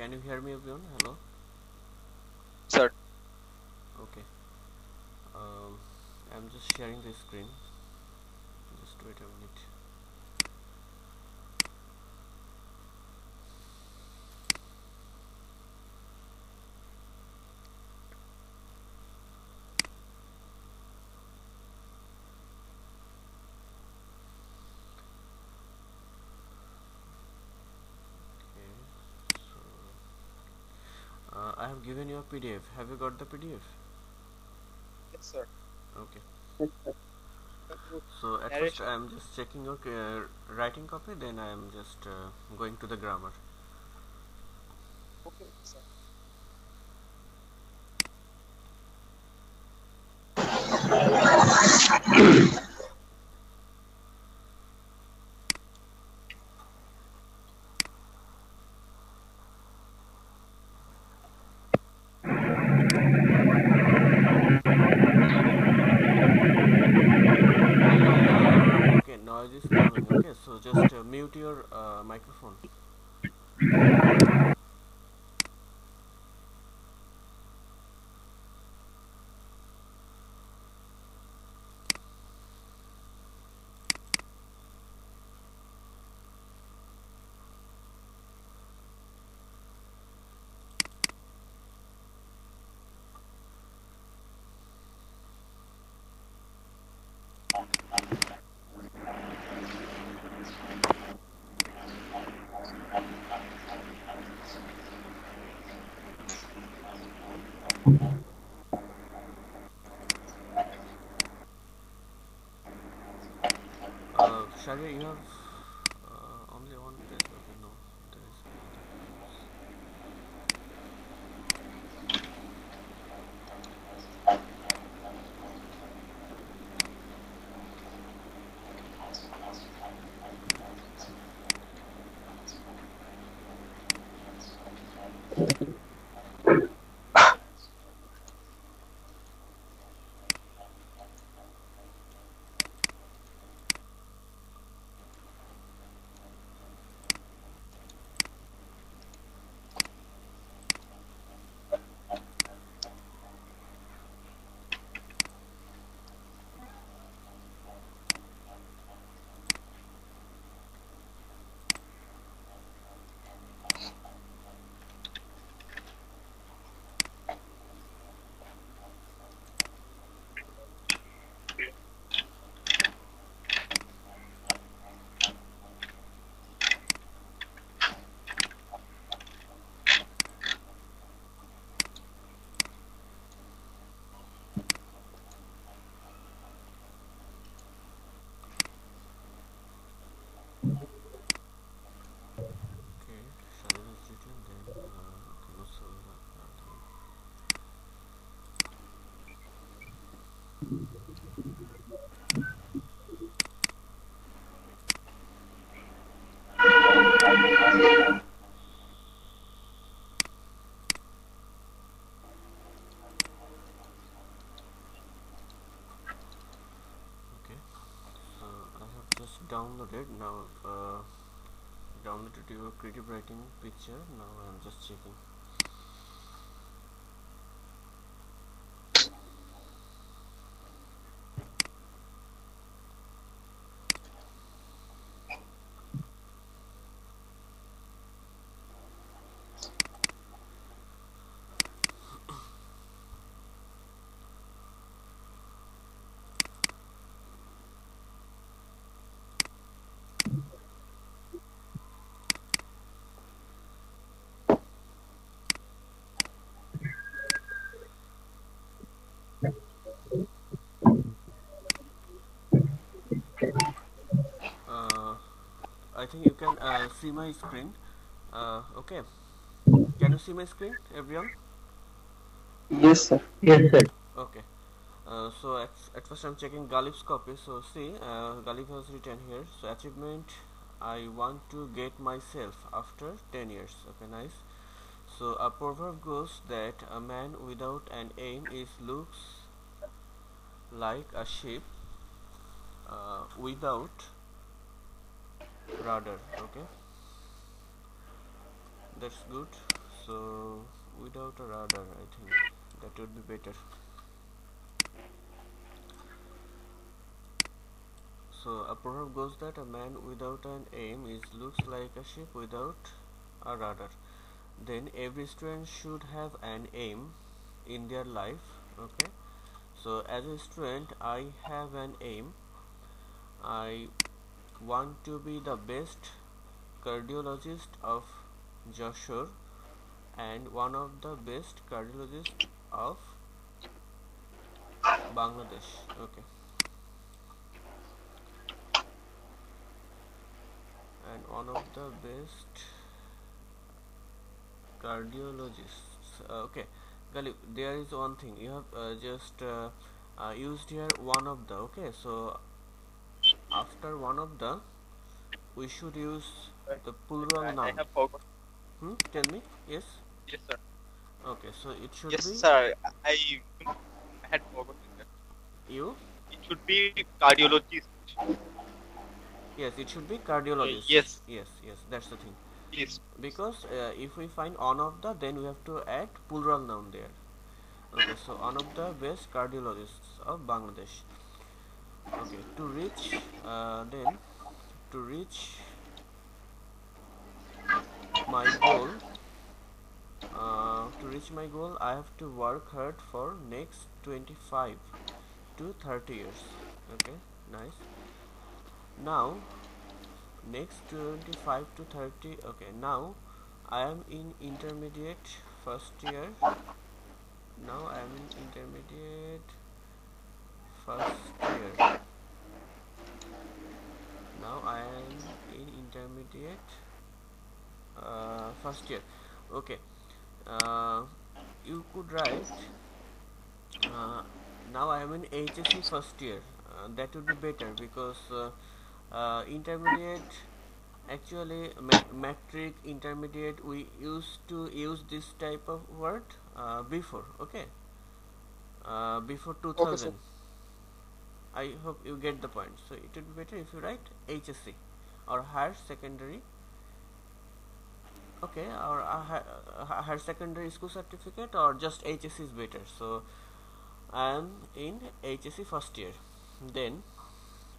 Can you hear me, everyone? Hello? Sir. Okay. I'm just sharing the screen. Just wait a minute. I have given you a PDF. Have you got the PDF? Yes, sir. Okay. Yes, sir. So at first I am just checking your writing copy. Then I am just going to the grammar. Okay, sir. Your microphone. Sharier, you have only one place. Okay, no, there is another. Downloaded now. Downloaded your creative writing picture. Now I'm just checking. I think you can see my screen. Okay. Can you see my screen, everyone? Yes, sir. Yes, sir. Okay. So at first I'm checking Ghalib's copy. So see, Ghalib has written here. So achievement, I want to get myself after 10 years. Okay, nice. So a proverb goes that a man without an aim looks like a sheep without rudder. Okay, that's good. so without a radar I think that would be better. So a proverb goes that a man without an aim looks like a ship without a rudder. Then every student should have an aim in their life. Okay, so as a student I have an aim. I want to be the best cardiologist of Jashore and one of the best cardiologists of Bangladesh. Okay, and one of the best cardiologists. Okay, Galip, there is one thing you have just used here, one of the. Okay, so after one of the we should use the plural noun. Tell me. Yes. Yes, sir. Okay, so it should be. Yes, sir. I had forgotten that. You? It should be cardiologist. Yes, it should be cardiologist. Yes. Yes, yes. That's the thing. Yes. Because if we find one of the, then we have to add plural noun there. Okay, so one of the best cardiologists of Bangladesh. Okay, to reach, then to reach my goal, I have to work hard for next 25 to 30 years. Okay, nice. Now next 25 to 30. Okay, now I am in intermediate first year. Now I am in intermediate first year. Okay, you could write now I am in HSC first year. That would be better because intermediate, actually matric, intermediate, we used to use this type of word before. Okay, before 2000. Okay, I hope you get the point. So it would be better if you write HSC or higher secondary. Okay, or higher secondary school certificate, or just HSC is better. So I am in HSC first year. Then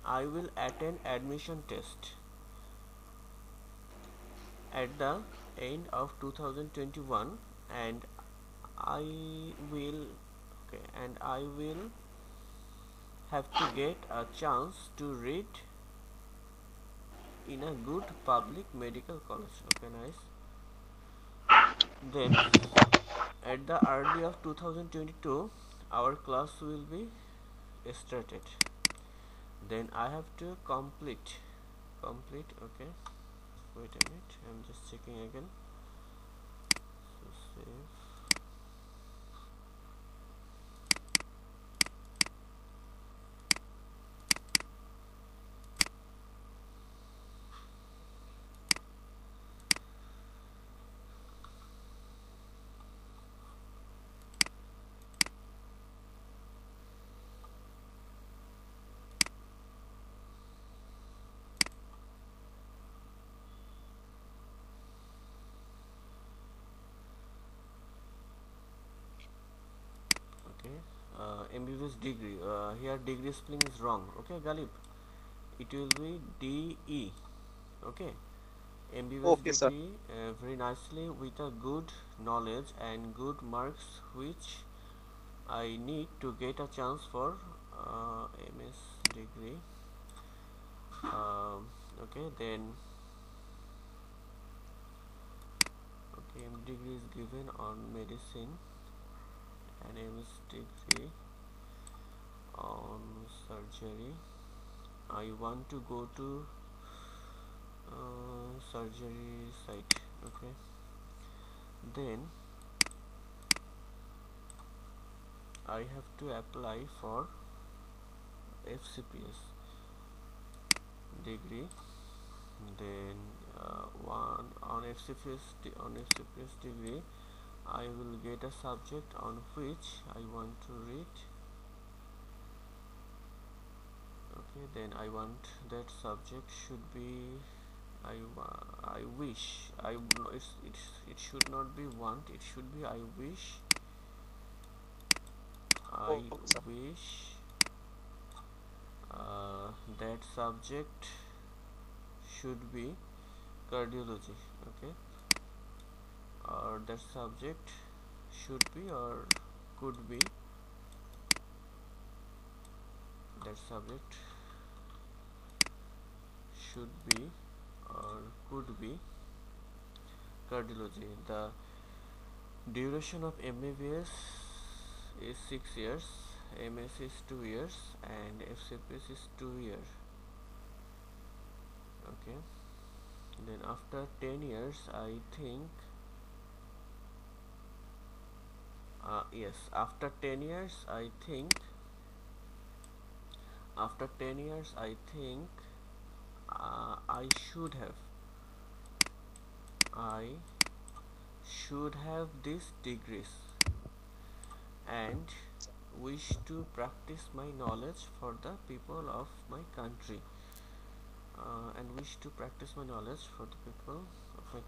I will attend admission test at the end of 2021, and I will have to get a chance to read in a good public medical college. Okay, nice. Then at the early of 2022 our class will be started. Then I have to complete. Okay, wait a minute, I'm just checking again. So save. MBBS degree, here degree spelling is wrong. Okay, Galip, it will be DE. okay, MBBS okay, degree, very nicely, with a good knowledge and good marks, which I need to get a chance for MS degree. Okay, then okay, M degree is given on medicine and MS degree on surgery. I want to go to surgery site. Okay, then I have to apply for FCPS degree. Then on FCPS degree I will get a subject on which I want to read. Okay, then I want that subject should be I wish I it should not be want, it should be I wish that subject should be cardiology, okay, or that subject should be or could be, that subject should be or could be cardiology. The duration of MBBS is 6 years, MS is 2 years and FCPS is 2 years. Okay. Then after 10 years I think after 10 years I think I should have these degrees and wish to practice my knowledge for the people of my country and wish to use my knowledge for the people of my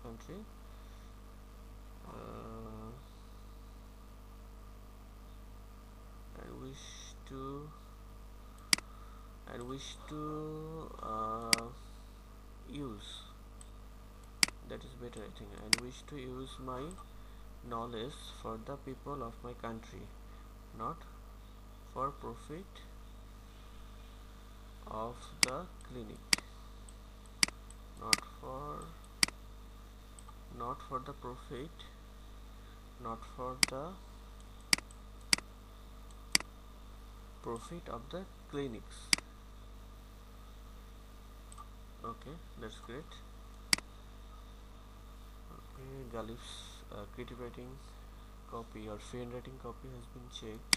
country, not for profit of the clinic, not for the profit, of the clinics. Okay, that's great. Okay, Galip's creative writing copy or free handwriting copy has been checked.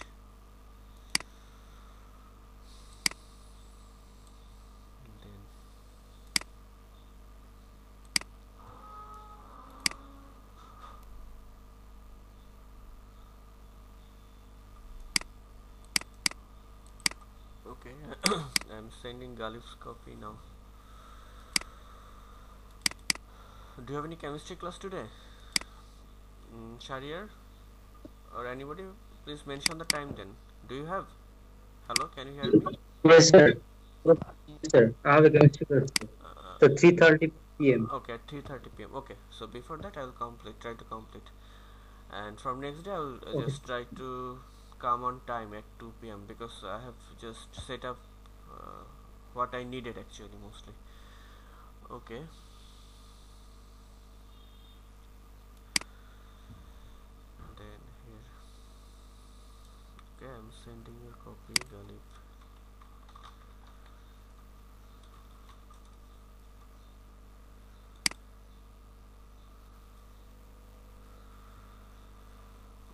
And then okay, I'm sending Galip's copy now. Do you have any chemistry class today, Sharier, or anybody? Please mention the time then. Do you have? Hello, can you hear me? Yes, sir. Yes, sir. I have a chemistry class. So 3:30 p.m. Okay, 3:30 p.m. Okay. So before that, I will try to complete, and from next day I will just try to come on time at 2 p.m. because I have just set up what I needed actually mostly. Okay. Okay, I'm sending your copy, Galip.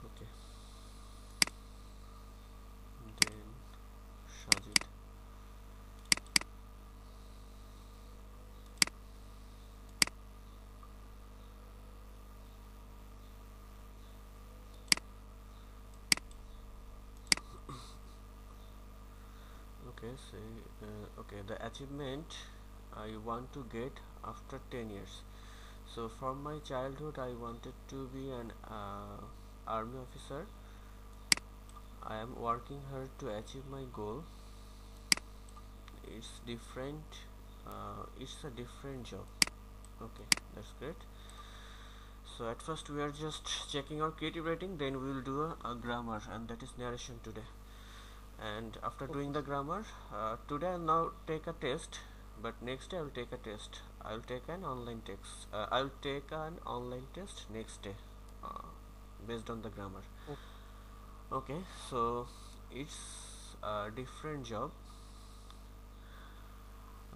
Okay. Then Shajid. Okay, the achievement I want to get after 10 years. So from my childhood I wanted to be an army officer. I am working hard to achieve my goal. It's different, it's a different job. Okay, that's great. So at first we are just checking our creative writing, then we will do a grammar, and that is narration today. And after doing the grammar, today I'll now take a test, but next day I'll take a test. I'll take an online test next day based on the grammar. Okay, so it's a different job.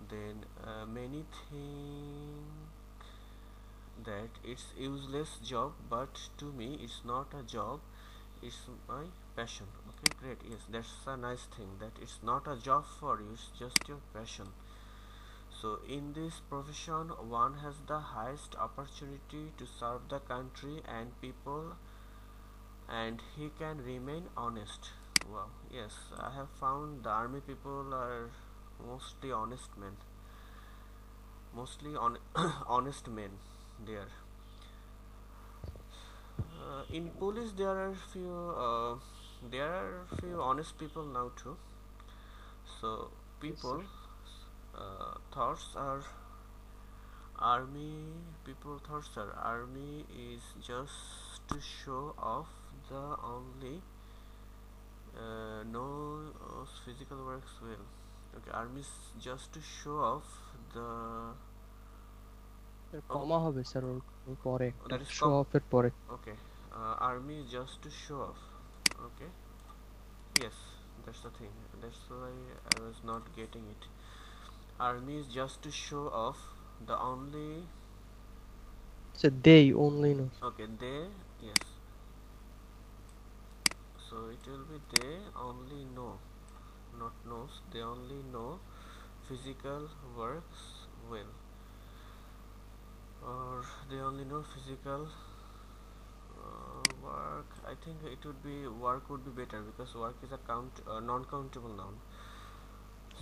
Then many think that it's useless job, but to me it's not a job, it's my passion. Okay, great. Yes, that's a nice thing, that it's not a job for you, it's just your passion. So in this profession one has the highest opportunity to serve the country and people, and he can remain honest. Wow, yes, I have found the army people are mostly honest men. mostly honest men there. In police there are few honest people now too. So people thoughts are army. People thoughts are army is just to show off the only. No physical works well. Okay, army is just to show off the. Comma hobe sir correct. That is show off it pore. Okay, army is just to show off. Okay, yes, that's the thing. That's why I was not getting it. Army is just to show off the only. So they only know. Okay, they yes. So it will be they only know, not knows, they only know physical works well, or they only know physical work. I think it would be work would be better because work is a non-countable noun.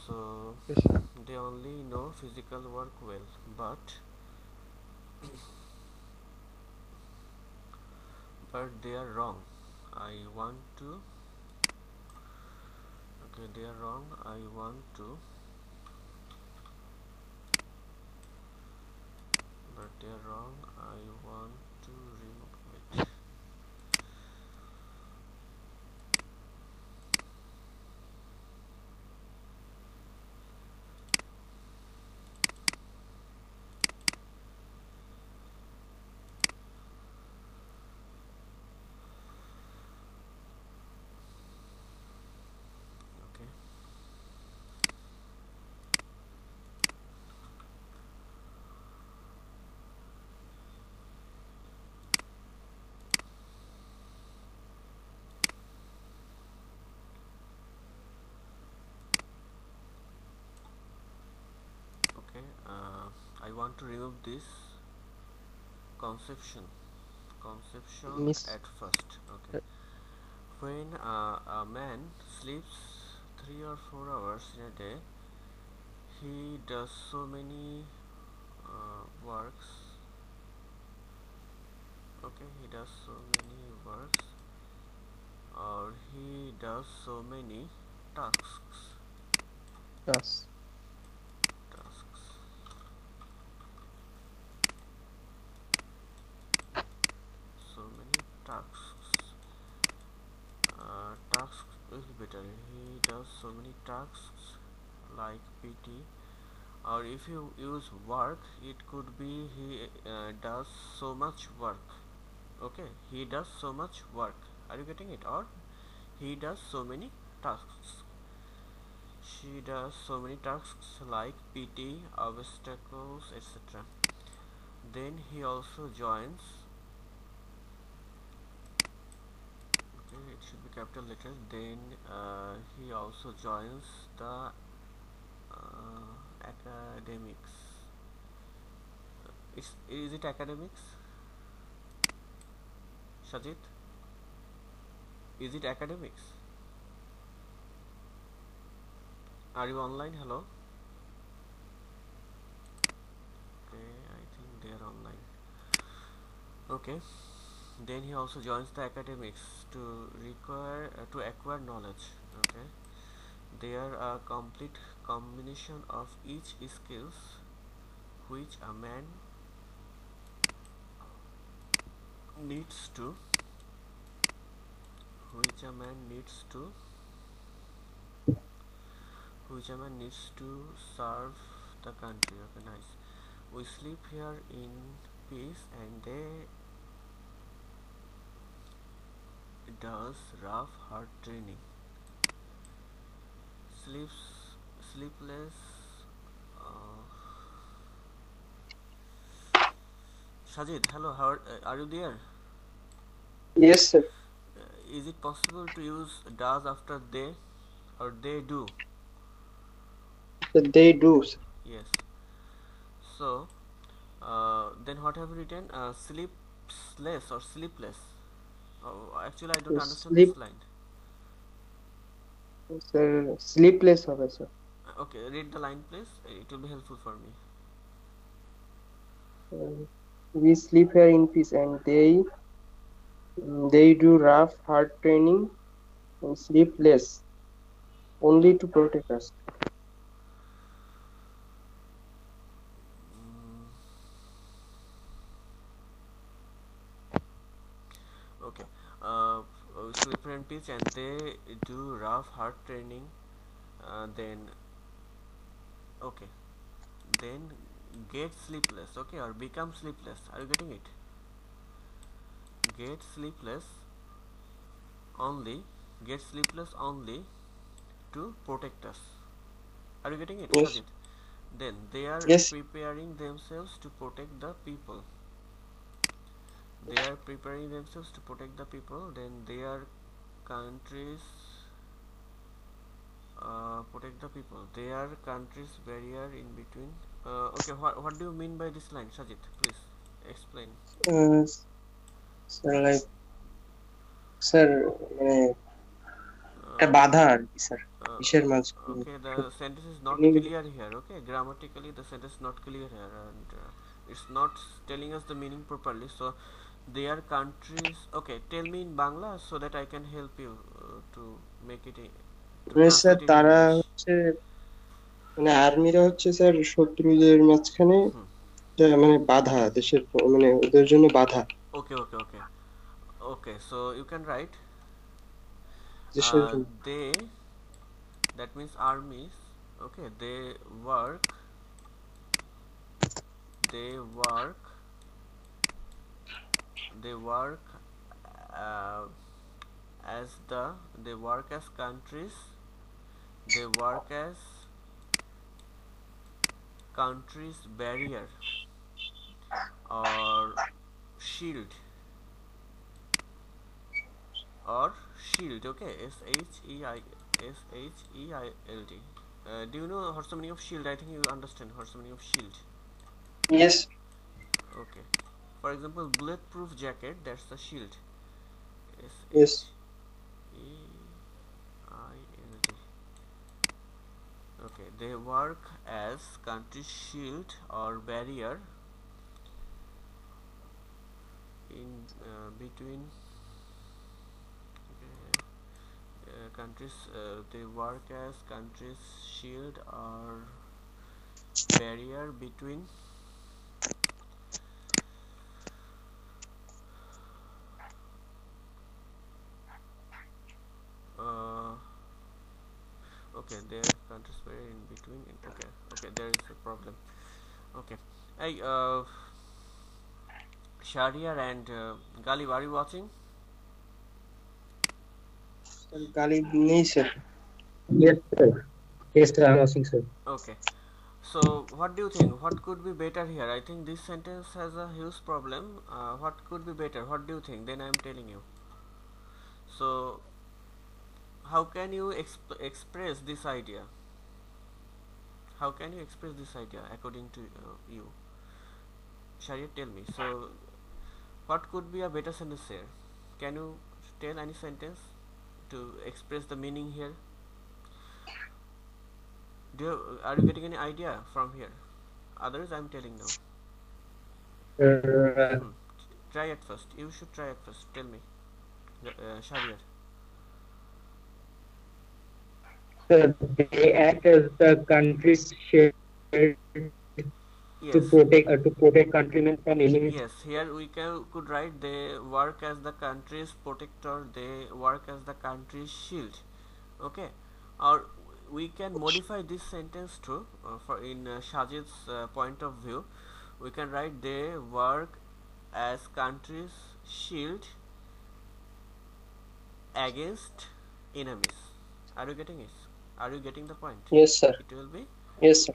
So yes, they only know physical work well, but they are wrong. Okay, they are wrong. I want to, but they are wrong. I want to remove it. I want to remove this conception miss at first. Okay, when a man sleeps 3 or 4 hours in a day, he does so many works. Okay, he does so many works, or he does so many tasks. Yes. He does so many tasks like PT, or if you use work, it could be he does so much work. Okay, he does so much work. Are you getting it? Or he does so many tasks. She does so many tasks like PT, obstacles, etc. Then he also joins. It should be capital letters. Then he also joins the academics. Is it academics? Shajid? Is it academics? Are you online? Hello? Okay, I think they are online. Okay. Then he also joins the academics to acquire knowledge. Okay, they are a complete combination of each skills which a man needs to serve the country. Okay, nice. We sleep here in peace, and they does rough hard training. Sleepless. Shajid, hello, how are you there? Yes sir. Is it possible to use does after they, or they do? They do, sir. Yes. So then what have you written? Sleepless or sleepless? Oh, actually, I don't understand this line. Sir, sleepless, sir. Okay, read the line, please. It will be helpful for me. We sleep here in peace, and they do rough, hard training and sleep less, only to protect us. Okay. Sleep here in peace, and they do rough, hard training. Then get sleepless, okay, or become sleepless. Are you getting it? Get sleepless only to protect us. Are you getting it? Yes. Then they are preparing themselves to protect the people. Then their countries protect the people. Their countries barrier in between. What do you mean by this line, Shajid? Please explain. A badhar, sir. The sentence is not clear here. Okay, grammatically the sentence is not clear here, and it's not telling us the meaning properly. So their countries. Okay, tell me in Bangla so that I can help you to make it. Sir তারা হচ্ছে মানে আর্মিরা হচ্ছে sir শত্রুদের মাঝখানে মানে বাধা দেশের মানে ওদের জন্য বাধা okay okay okay okay so you can right they that means armies okay they work as countries. They work as countries barrier or shield. Okay, S-H-E-I-L-D. Do you know what's the meaning of shield? I think you understand what's the meaning of shield. Yes. Okay. For example, bulletproof jacket. That's the shield. Yes. S-H-E-I-L-D. Okay, they work as country shield or barrier in between countries. They work as country's shield or barrier between Okay, there is a problem. Okay, hey, Sharier and Ghalib, are you watching? Sir, Ghalib, no, sir. Yes, sir, I'm watching, sir. Okay, so what do you think? What could be better here? I think this sentence has a huge problem. What could be better? What do you think? Then I'm telling you. So, how can you express this idea? How can you express this idea according to you? Sharier, tell me. So, what could be a better sentence here? Can you tell any sentence to express the meaning here? Are you getting any idea from here? Others I'm telling now. Try it first. You should try it first. Tell me, Sharier. So they act as the country's shield to protect countrymen from enemies. Yes, here we could write they work as the country's protector. They work as the country's shield. Okay, or we can modify this sentence too. In Shajid's point of view, we can write they work as country's shield against enemies. Are you getting it? Are you getting the point? Yes, sir. It will be? Yes, sir.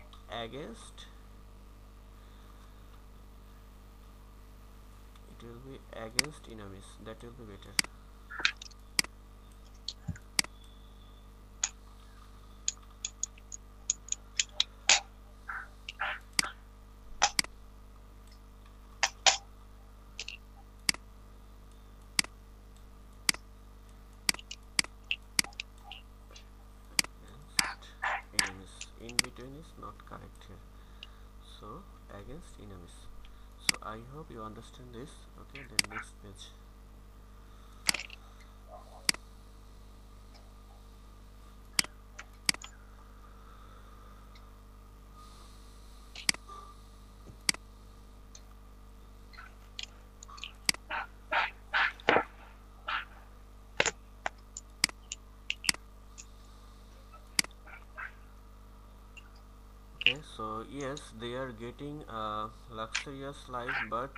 It will be against enemies. That will be better. I hope you understand this. Okay, then next page. So yes, they are getting a luxurious life, but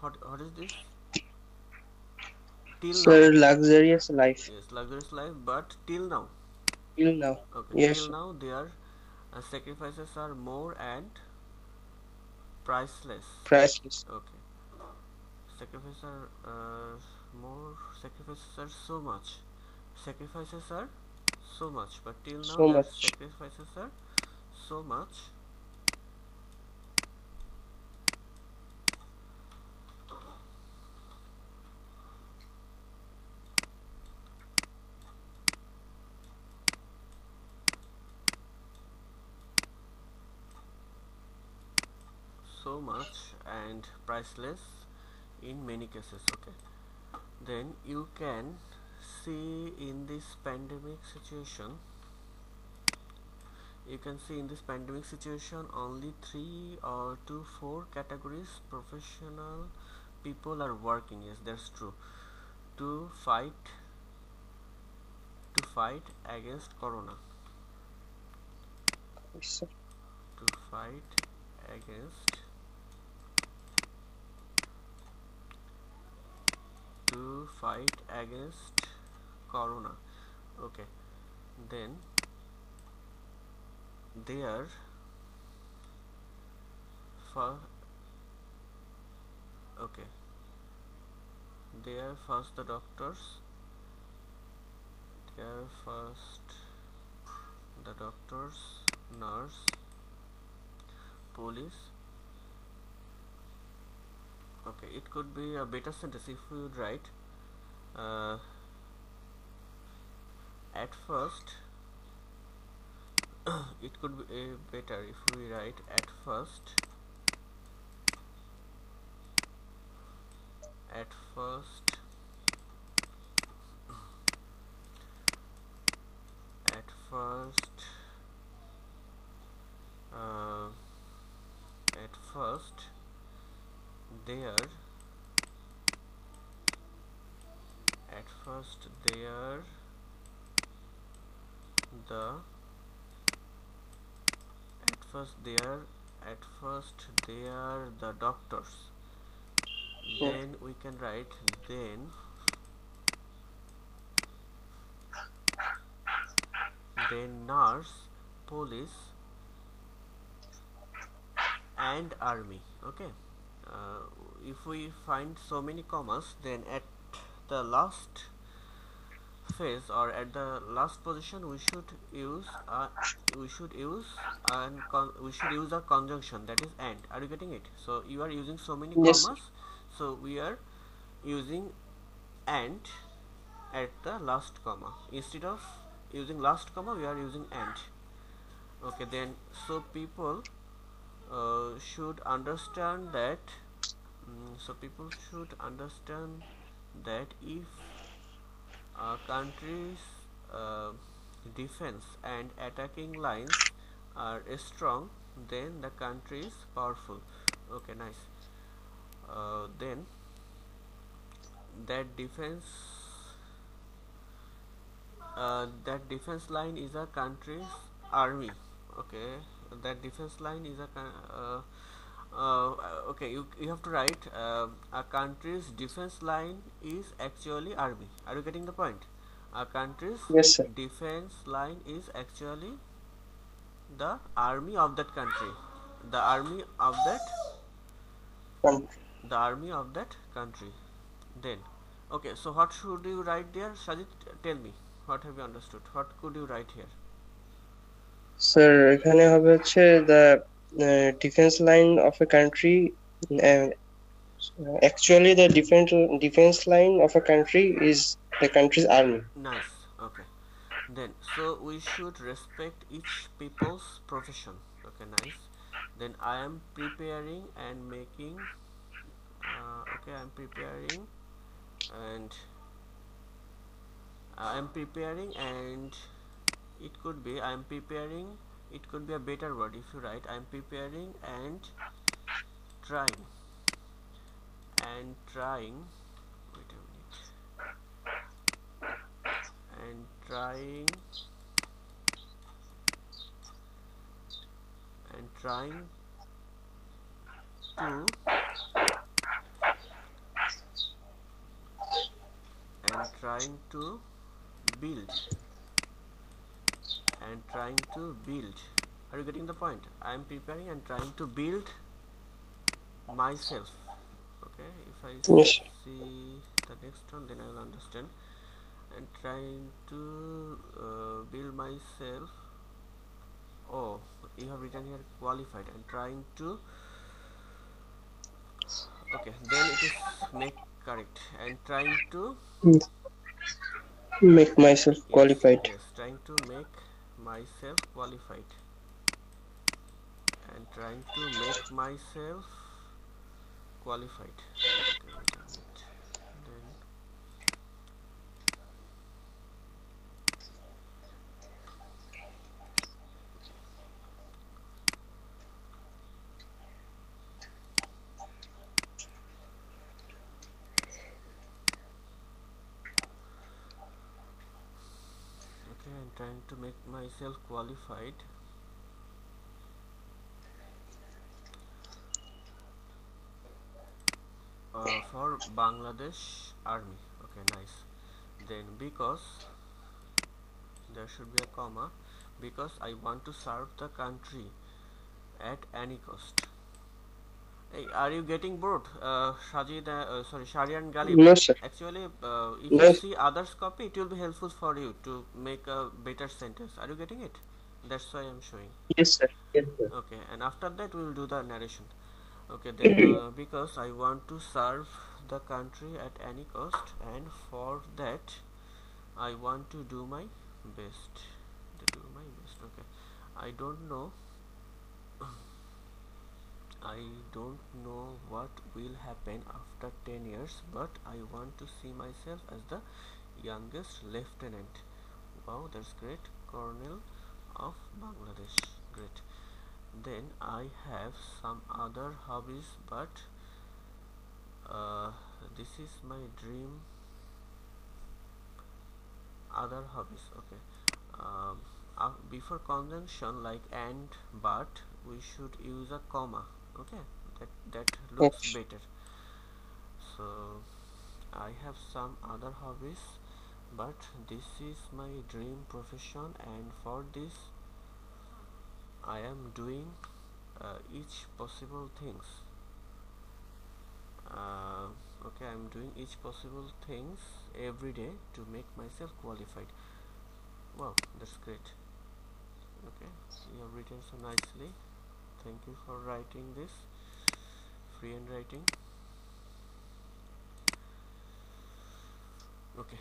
what is this? Till sir, now. Luxurious life. Yes, luxurious life, but till now. Till now. Okay. Yes. Till now, their sacrifices are more and priceless. Priceless. Okay. Sacrifices are more. Sacrifices are so much. Sacrifices are so much, but till now so sacrifices are so much. So much and priceless in many cases, okay. Then you can see in this pandemic situation, only 3 or 4 categories professional people are working. Yes, that's true. To fight against corona. Yes, sir. To fight against corona. Okay, then their first the doctors, nurse, police. Okay, it could be a better sentence if you would write at first. It could be better if we write at first there the doctors. Yeah. Then we can write then nurse, police and army. Okay, if we find so many commas, then at the last phase or at the last position we should use a conjunction, that is and. Are you getting it? So you are using so many commas, so we are using and at the last comma. Instead of using last comma, we are using and. Okay, then so people should understand that if a country's defense and attacking lines are strong, then the country is powerful. Okay, nice. Then that defense line is a country's army. Okay, that defense line is a okay, you have to write a country's defense line is actually army. Are you getting the point? A country's defense line is actually the army of that country. Then, okay, so what should you write there? Shajid, tell me, what have you understood? What could you write here? Sir, এখানে হবে হচ্ছে the defense line of a country, actually the defense line of a country is the country's army. Nice. Okay, then so we should respect each people's profession. Okay, nice. Then I am preparing and making I am preparing and it could be I am preparing, it could be a better word if you write I am preparing and trying, wait a minute, and trying to build. Are you getting the point? I am preparing and trying to build myself. Okay, if I see the next one, then I will understand. And trying to build myself. Oh, you have written here qualified and trying to. Okay, then it is make correct and trying to make myself qualified. Yes, trying to make myself qualified and trying to make myself qualified. Trying to make myself qualified. For Bangladesh Army. Okay, nice. Then because there should be a comma, because I want to serve the country at any cost. Hey, are you getting bored, Sharier and Galip? No, sir. Actually, if you see others copy, it will be helpful for you to make a better sentence. Are you getting it? That's why I'm showing. Yes, sir. Yes, sir. Okay, and after that we will do the narration. Okay, then because I want to serve the country at any cost, and for that I want to do my best. Do my best. Okay. I don't know. I don't know what will happen after 10 years, but I want to see myself as the youngest lieutenant. Wow, that's great. Colonel of Bangladesh. Great. Then I have some other hobbies, but this is my dream. Other hobbies. Okay. Before conjunction like and but, we should use a comma. Okay, that looks better. So I have some other hobbies, but this is my dream profession, and for this I am doing each possible things. Okay, I am doing each possible things every day to make myself qualified. Wow, that's great. Okay, you have written so nicely. Thank you for writing this free and writing. Okay,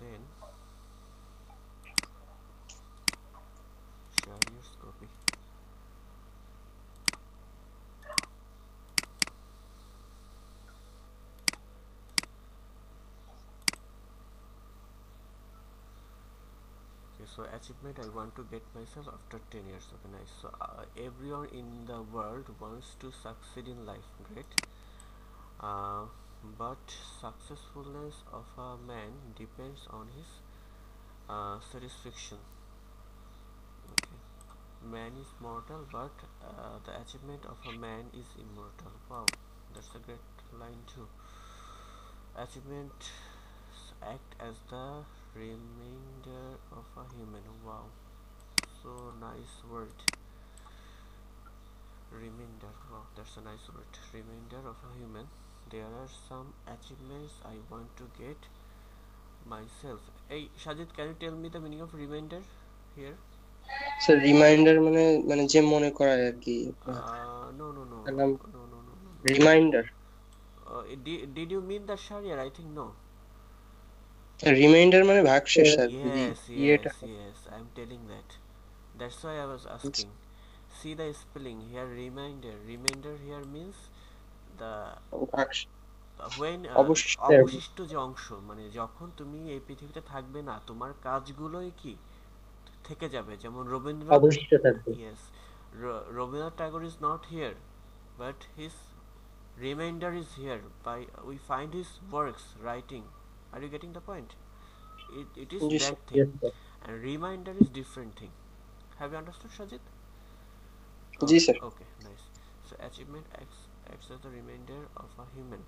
then share your copy. So achievement I want to get myself after 10 years. Okay, nice. So everyone in the world wants to succeed in life. Great. But successfulness of a man depends on his satisfaction. Okay. Man is mortal, but the achievement of a man is immortal. Wow, that's a great line too. Achievements act as the remainder of a human. Wow, so nice word, remainder. Wow, that's a nice word, remainder of a human. There are some achievements I want to get myself. Hey Shajid, can you tell me the meaning of remainder here? So remainder mane je mone koray ar ki. No, remainder. Did you mean that, Sharier? I think no. remainder মানে ভাগশেষ আর এটা yes I am telling that that's why I was asking see the spelling here remainder remainder here means the when অবশিষ্ট যে অংশ মানে যখন তুমি এই পৃথিবীতে থাকবে না তোমার কাজগুলোই কি থেকে যাবে যেমন রবীন্দ্রনাথ অবশিষ্ট থাকবে yes Robindranath Tagore is not here but his remainder is here by we find his works writing are you getting the point it is yes, that thing yes, and remainder is different thing have you understood Shajid ji sir okay nice so achievement acts as the remainder of a human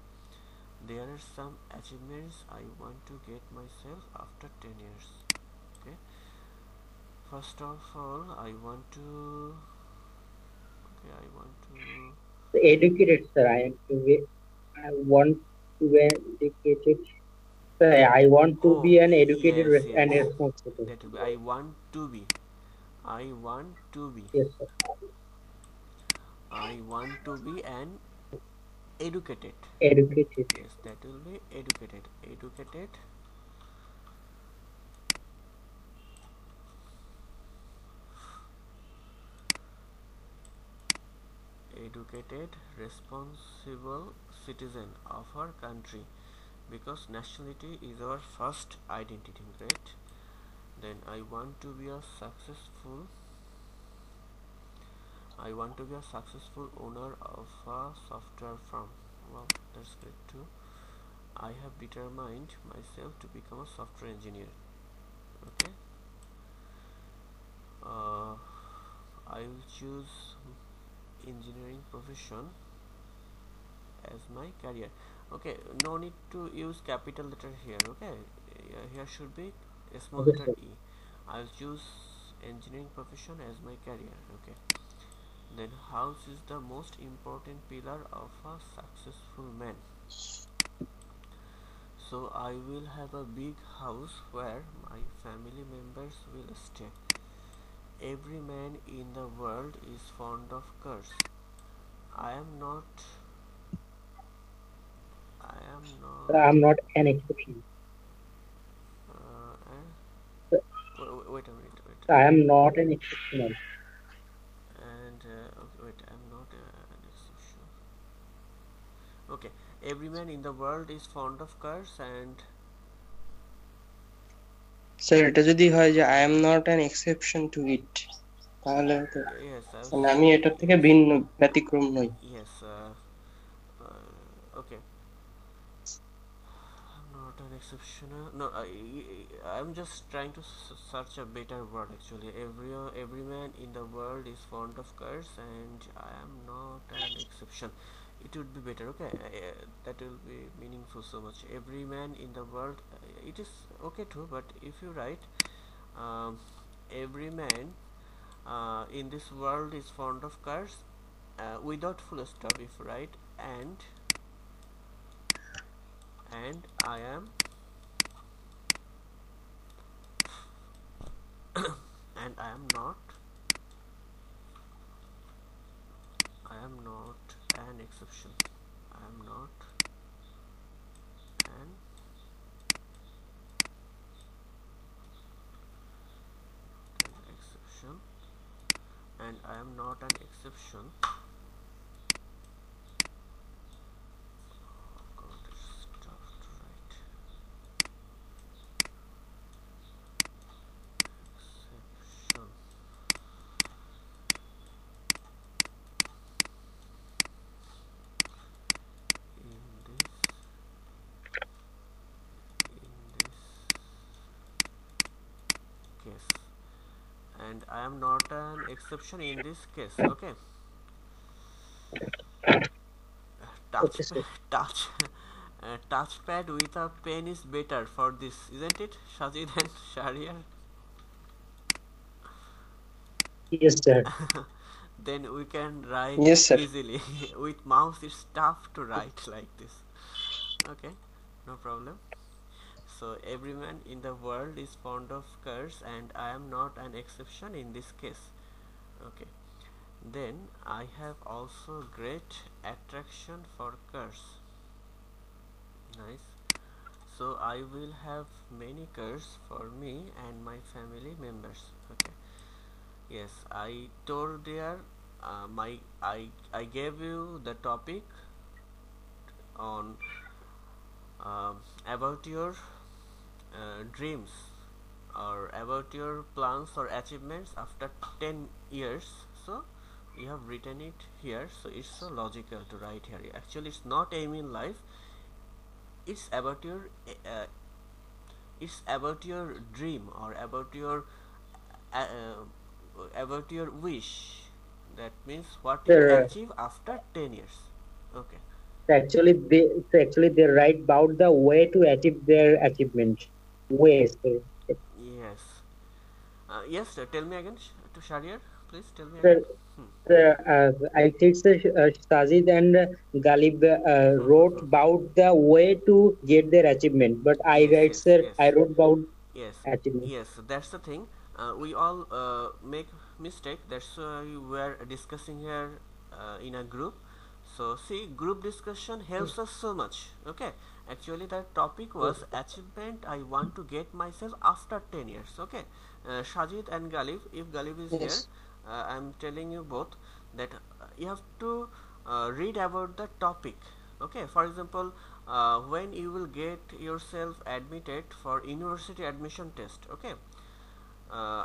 there are some achievements I want to get myself after 10 years okay first of all I want to educated sir I want to be educated sir I want to be an educated yes, yes, and responsible that will be I want to be yes sir I want to be an educated yes that will be educated educated responsible citizen of our country because nationality is our first identity right then I want to be a successful owner of a software firm well that's great too I have determined myself to become a software engineer okay I will choose engineering profession as my career okay no need to use capital letter here okay here should be a small letter e I'll choose engineering profession as my career okay then house is the most important pillar of a successful man so I will have a big house where my family members will stay Every man in the world is fond of cars. I am not an exception. Wait a minute. I am not an exception. And okay, wait, I am not an exception. Okay, every man in the world is fond of cars and. Sir এটা যদি হয় যে I am not an exception to it তাহলে আমি এটা থেকে ভিন্ন ব্যতিক্রম নই yes okay I am not an exception no I am just trying to search a better word actually every man in the world is fond of cars and I am not an exception it would be better okay that will be meaningful so much every man in the world it is okay too but if you write every man in this world is fond of cars without full stop if you write and I am and I am not an exception I am not an exception and I am not an exception and I am not an exception in this case okay touchpad with a pen is better for this isn't it Shajid and Sharier yes sir then we can write yes, sir. easily with mouse it's tough to write like this okay no problem So every man in the world is fond of cars and I am not an exception in this case okay then I have also great attraction for cars nice so I will have many curses for me and my family members. Okay. Yes, I told there I gave you the topic on about your dreams or about your plans or achievements after 10 years. So you have written it here, so it's so logical to write here. Actually it's not aim in life, it's about your dream or about your wish. That means what you achieve after 10 years. Okay, actually they write about the way to achieve their achievement. Ways. Yes, yes sir, tell me again to Sharier, please tell me again. I think Shajid and Ghalib wrote about the way to get their achievement, but I write, sir, yes. I wrote about achievement. Yes, that's the thing. We all make mistake. That's why we are discussing here in a group. So see, group discussion helps us so much. Okay, actually that topic was achievement I want to get myself after 10 years. Okay, Shajid and Ghalib, if Ghalib is here, I'm telling you both that you have to read about the topic. Okay, for example, when you will get yourself admitted for university admission test. Okay,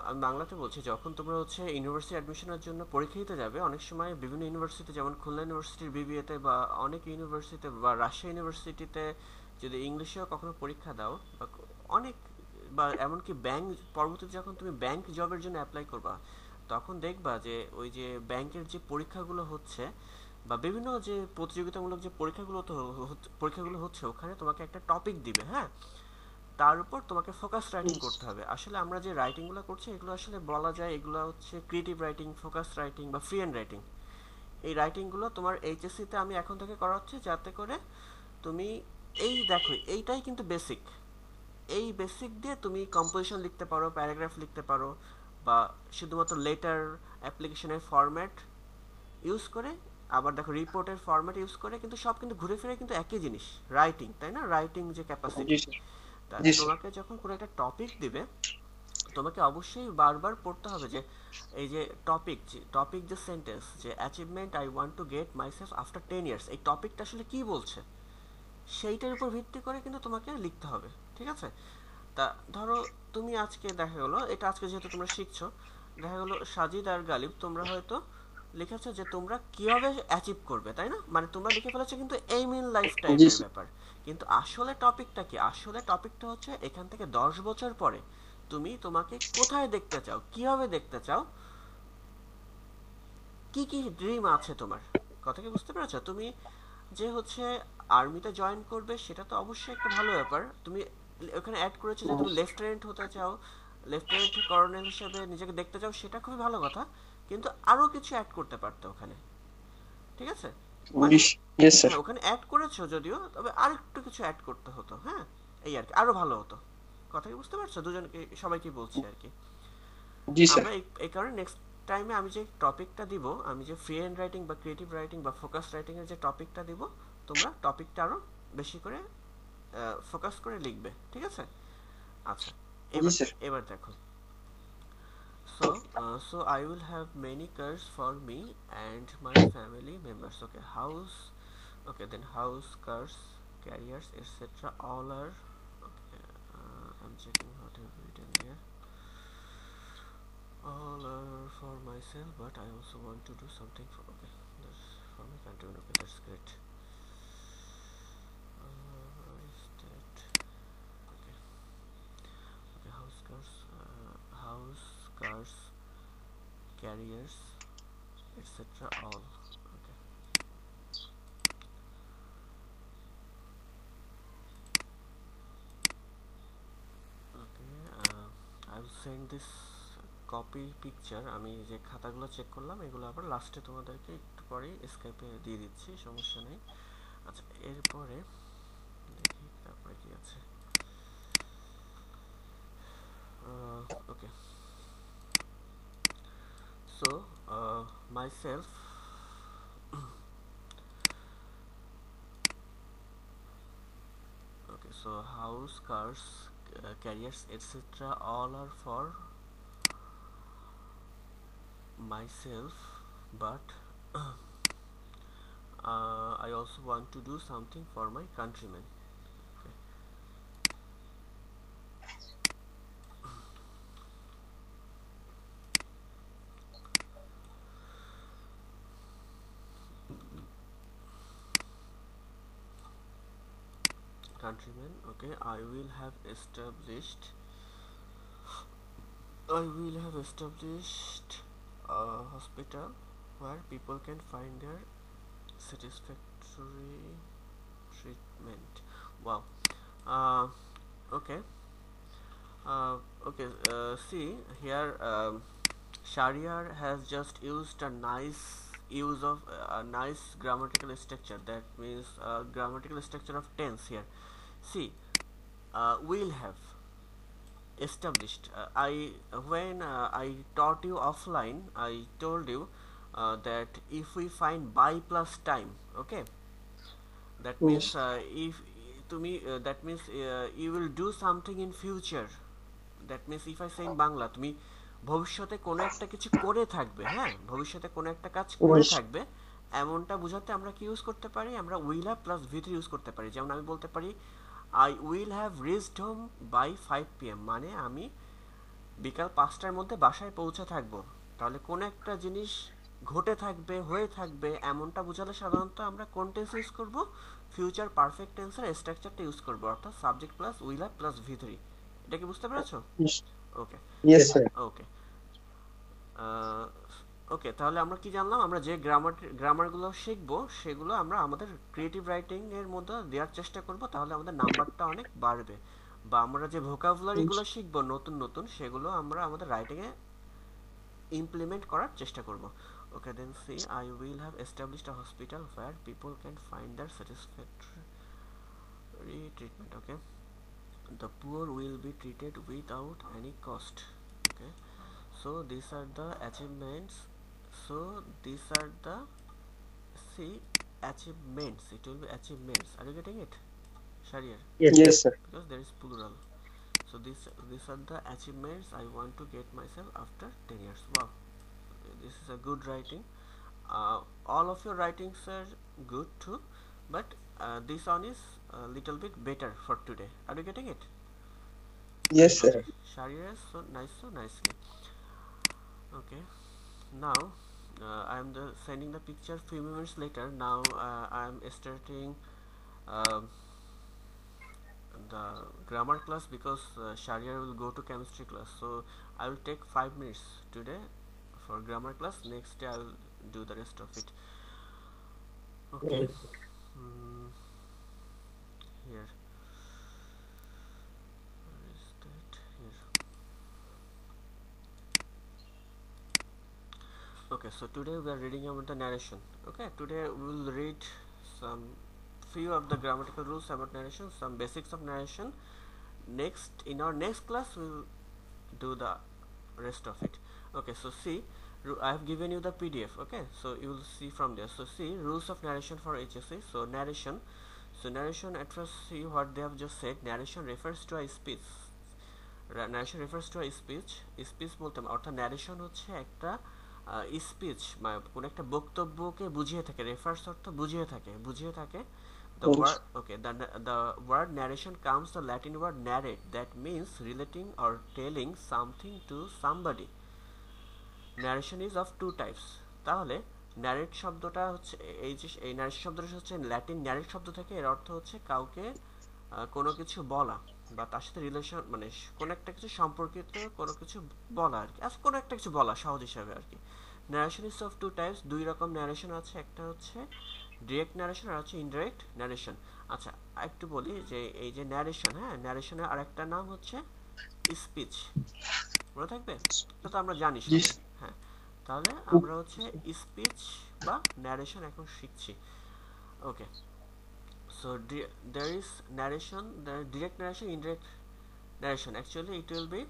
আমি বাংলাতে বলছি, যখন তোমরা হচ্ছে university অ্যাডমিশনের জন্য পরীক্ষা দিতে যাবে, অনেক সময় বিভিন্ন ইউনিভার্সিটিতে, যেমন খুলনা ইউনিভার্সিটির বিবিএতে বা অনেক ইউনিভার্সিটিতে বা রাজশাহী ইউনিভার্সিটিতে যদি ইংলিশেও কখনো পরীক্ষা দাও বা অনেক বা এমনকি ব্যাংক, পরবর্তীতে যখন তুমি ব্যাংক জবের জন্য অ্যাপ্লাই করবা, তখন দেখবা যে ওই যে ব্যাংকের যে পরীক্ষাগুলো হচ্ছে বা বিভিন্ন যে প্রতিযোগিতামূলক যে পরীক্ষাগুলো হচ্ছে, ওখানে তোমাকে একটা টপিক দিবে। হ্যাঁ, তার উপর তোমাকে ফোকাস রাইটিং করতে হবে। আসলে আমরা যে রাইটিংগুলো করছি, এগুলো আসলে বলা যায় এগুলো হচ্ছে ক্রিয়েটিভ রাইটিং, ফোকাস রাইটিং বা ফ্রি হ্যান্ড রাইটিং। এই রাইটিংগুলো তোমার এইচএসসিতে আমি এখন থেকে করাচ্ছি, যাতে করে তুমি এই দেখো, এইটাই কিন্তু বেসিক। এই বেসিক দিয়ে তুমি কম্পোজিশন লিখতে পারো, প্যারাগ্রাফ লিখতে পারো, বা শুধুমাত্র লেটার অ্যাপ্লিকেশনের ফরম্যাট ইউজ করে, আবার দেখো রিপোর্টের ফরম্যাট ইউজ করে, কিন্তু সব কিন্তু ঘুরে ফিরে কিন্তু একই জিনিস, রাইটিং, তাই না? রাইটিং যে ক্যাপাসিটি, তাহলে তোমাকে যখন কোনো একটা টপিক দিবে, তোমাকে অবশ্যই বারবার পড়তে হবে যে এই যে টপিক যে সেন্টেন্স, যে achievement I want to get myself after 10 years, এই টপিকটা আসলে কি বলছে সেইটার উপর ভিত্তি করে কিন্তু তোমাকে লিখতে হবে। ঠিক আছে? তা ধরো তুমি আজকে দেখা গেলো, এটা আজকে যেহেতু তোমরা শিখছো, দেখা গেলো সাজিদ আর গালিব তোমরা হয়তো লিখেছো যে তোমরা কিভাবে অ্যাচিভ করবে, তাই না? মানে তোমরা লিখে ফেলেছো কিন্তু এইম ইন লাইফ টাইপের ব্যাপার, কিন্তু আসলে টপিকটা কি? আসলে টপিকটা হচ্ছে এখান থেকে 10 বছর পরে তুমি তোমাকে কোথায় দেখতে চাও, কিভাবে দেখতে চাও, কি কি ড্রিম আছে তোমার। কথা কি বুঝতে পেরেছো? তুমি যে হচ্ছে আর্মিতে জয়েন করবে, সেটা তো অবশ্যই একটা ভালো ব্যাপার। তুমি ওখানে অ্যাড করেছো যে তুমি লেফটেন্যান্ট হতে চাও, লেফটেন্যান্ট কর্নেল হিসেবে নিজেকে দেখতে চাও, সেটা খুবই ভালো কথা, কিন্তু আরো কিছু অ্যাড করতে পারতো ওখানে। ঠিক আছে? ওখানে অ্যাড করেছো যদিও, তবে আরেকটু কিছু অ্যাড করতে হতো। হ্যাঁ, এই আর কি, আরো ভালো হতো। কথা কি বুঝতে পারছো? দুজনকে, সবাইকে বলছি আর কি। আমরা এই কারণে নেক্সট টাইমে আমি যে টপিকটা দিব, আমি যে ফ্রি হ্যান্ড রাইটিং বা ক্রিয়েটিভ রাইটিং বা ফোকাস রাইটিং এর যে টপিকটা দিব, তোমরা টপিকটা আরো বেশি করে ফোকাস করে লিখবে। ঠিক আছে? আচ্ছা, এবার দেখো, so I will have many curses for me and my family members. Okay, house, okay, then house curse, careers, etc. all are okay. I'm checking what I've written here. All are for myself, but I also want to do something for okay, that's for my country. Okay, that's great. Cars, carriers, etc. all. Okay. Okay. I will send this copy picture. আমি যে খাতাগুলো check করলাম, এগুলো আবার লাস্টে তোমাদেরকে একটু পরে স্কাইপে দিয়ে দিচ্ছি, সমস্যা নেই। আচ্ছা, এরপরে দেখি তারপরে কি আছে। Okay. So myself, okay, so so house, cars, careers, etc. all are for myself, but I also want to do something for my countrymen. Countrymen, okay. I will have established a hospital where people can find their satisfactory treatment. Wow. See here, Sharier has just used a nice use of a nice grammatical structure, that means grammatical structure of tense here. See, we'll have established. When I taught you offline, I told you that if we find by plus time, okay, that means you will do something in future. That means if I say in Bangla, tumi ভবিষ্যতে কোন একটা কিছু করে থাকবে, হ্যাঁ, ভবিষ্যতে কোন একটা কাজ করে থাকবে এমনটা বোঝাতে আমরা কি ইউজ করতে পারি? আমরা will have plus v3 use করতে পারি। যেমন আমি বলতে পারি I will have reached home by 5 PM, মানে আমি বিকাল 5টার মধ্যে বাসায় পৌঁছে থাকব। তাহলে কোন একটা জিনিস ঘটে থাকবে, হয়ে থাকবে এমনটা বোঝালে সাধারণত আমরা কোন টেন্স ইউজ করব? ফিউচার পারফেক্ট টেন্সের স্ট্রাকচারটা ইউজ করব, অর্থাৎ subject plus will have plus v3। এটা কি বুঝতে পেরেছো? ওকে, ইয়েস স্যার। ওকে, ওকে, তাহলে আমরা কি জানলাম? আমরা যে গ্রামারগুলো শিখবো সেগুলো আমরা আমাদের ক্রিয়েটিভ রাইটিং এর মধ্যে দেওয়ার চেষ্টা করব, তাহলে আমাদের নাম্বারটা অনেক বাড়বে। বা আমরা যে ভোকাবুলারিগুলো শিখবো নতুন নতুন সেগুলো আমরা আমাদের রাইটিং এ ইমপ্লিমেন্ট করার চেষ্টা করব। Okay, then see I will have established a hospital where people can find there satisfactory treatment. Okay, the poor will be treated without any cost. Okay, so these are the achievements. It will be achievements. Are you getting it, Sharier? Yes sir, because there is plural. So these are the achievements I want to get myself after 10 years. Wow, this is a good writing. All of your writings are good too, but this one is a little bit better for today. Are you getting it? Yes sir. Okay. Sharier, so nicely. Okay, now I am sending the picture few minutes later. Now I am starting the grammar class, because Sharier will go to chemistry class, so I will take 5 minutes today for grammar class. Next day I will do the rest of it. Okay. Here, where is that? Here. Okay, so today we are reading about the narration. Okay, today we will read some few of the grammatical rules about narration, some basics of narration. In our next class we will do the rest of it. Okay, so see, I have given you the PDF. Okay, so you will see from there. So see, rules of narration for HSC. So narration. So narration, at first see what they have just said. Narration refers to a speech. Speech বলতে অর্থাৎ narration হচ্ছে একটা speech, মানে কোন একটা বক্তব্যকে বুঝিয়ে থাকে। রেফার্স অর্থ বুঝিয়ে থাকে, বুঝিয়ে থাকে। The word, okay, the word narration comes the Latin word narrate, that means relating or telling something to somebody. Narration is of two types. তাহলে narrate শব্দটা হচ্ছে এই যে এই narration শব্দটা হচ্ছে ল্যাটিন narrate শব্দ থেকে। এর অর্থ হচ্ছে কাউকে কোনো কিছু বলা বা তার সাথে রিলেশন, মানে কোনো একটা কিছু সম্পর্কিত কোনো কিছু বলা আর কি, আজ কোনো একটা কিছু বলা সহজ হিসাবে আর কি। narration is of two types, দুই রকম narration আছে, একটা হচ্ছে direct narration আর হচ্ছে indirect narration। আচ্ছা, একটু বলি যে এই যে narration, হ্যাঁ, narrationের আরেকটা নাম হচ্ছে speech, মনে থাকবে? এটা তো আমরা জানি। হ্যাঁ, তাহলে আমরা হচ্ছে স্পিচ বা ন্যারেশন এখন শিখছি। Okay, so there is narration, direct narration, indirect narration. Actually it will be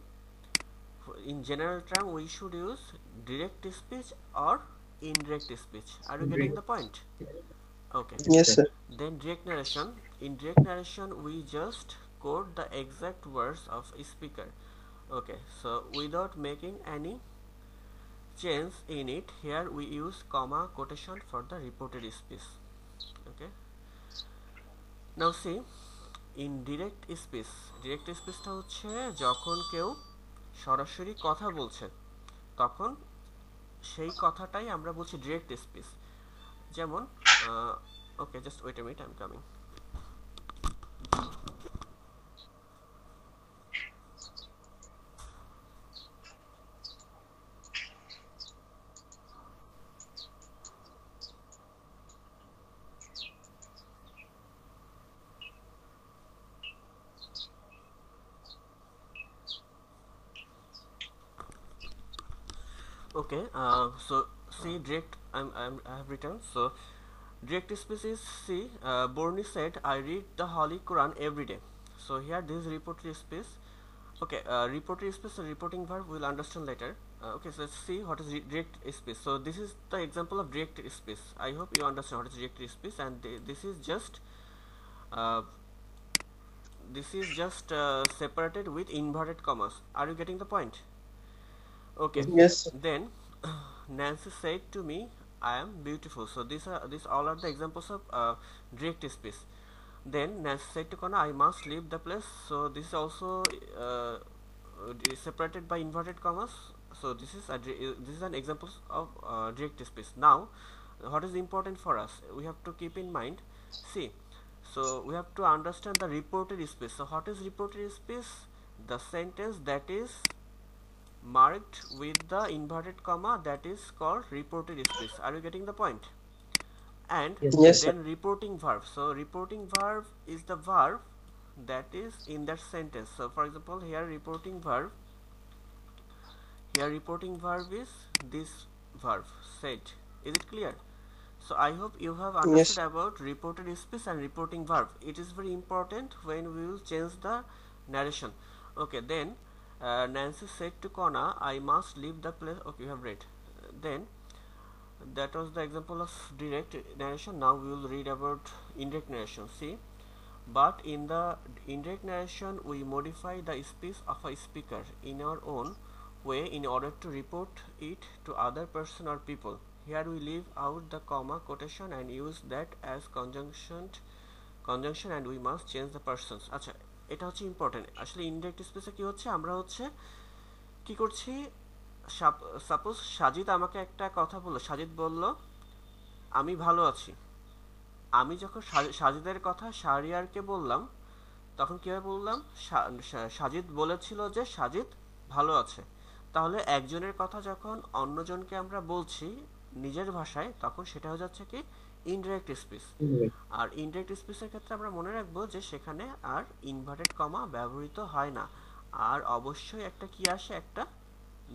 in general term we should use direct speech or indirect speech. Are you getting the point? Okay, yes sir. Then direct narration, indirect narration we just quote the exact words of speaker. Okay, so without making any change in it, here we use comma quotation for the reported speech. Okay, now see in direct speech টা হচ্ছে যখন কেউ সরাসরি কথা বলছে তখন সেই কথাটাই আমরা বলছি direct speech. যেমন okay, just wait a minute, I'm coming. Okay, so see direct, I have written. So direct speech is, see, Borni said I read the Holy Quran every day. So here this reported speech. Okay, reported speech and reporting verb we will understand later. Okay, so let's see what is direct speech. So this is the example of direct speech. I hope you understand what is direct speech, and this is just separated with inverted commas. Are you getting the point? Okay, yes. Then Nancy said to me I am beautiful. So these all are the examples of direct speech. Then Nancy said to Kona I must leave the place. So this is also separated by inverted commas. So this is an example of direct speech. Now what is important for us, we have to keep in mind, see, so we have to understand the reported speech. So what is reported speech? The sentence that is marked with the inverted comma, that is called reported speech. Are you getting the point? And yes, then reporting verb. So reporting verb is the verb that is in that sentence. So for example, here reporting verb is this verb said. Is it clear? So I hope you have understood about reported speech and reporting verb. It is very important when we will change the narration. Okay, then Nancy said to Kona I must leave the place. Okay, you have read. Then that was the example of direct narration. Now we will read about indirect narration. See, but in the indirect narration we modify the speech of a speaker in our own way in order to report it to other person or people. Here we leave out the comma quotation and use that as conjunction, and we must change the persons. Achha, এটা হচ্ছে important. আসলে indirect স্পেসে কি হচ্ছে, আমরা হচ্ছে কি করছি, সাপোজ সাজিদ আমাকে একটা কথা বলল, সাজিদ বলল আমি ভালো আছি। আমি যখন সাজিদের কথা শারিয়ারকে বললাম তখন কিভাবে বললাম, সাজিদ বলেছিল যে সাজিদ ভালো আছে। তাহলে একজনের কথা যখন অন্যজনকে আমরা বলছি নিজের ভাষায় তখন সেটা হয়ে যাচ্ছে কি indirect speech. আর indirect speech এর ক্ষেত্রে আমরা মনে রাখবো যে সেখানে আর inverted comma ব্যবহৃত হয় না, আর অবশ্যই একটা কি আসে, একটা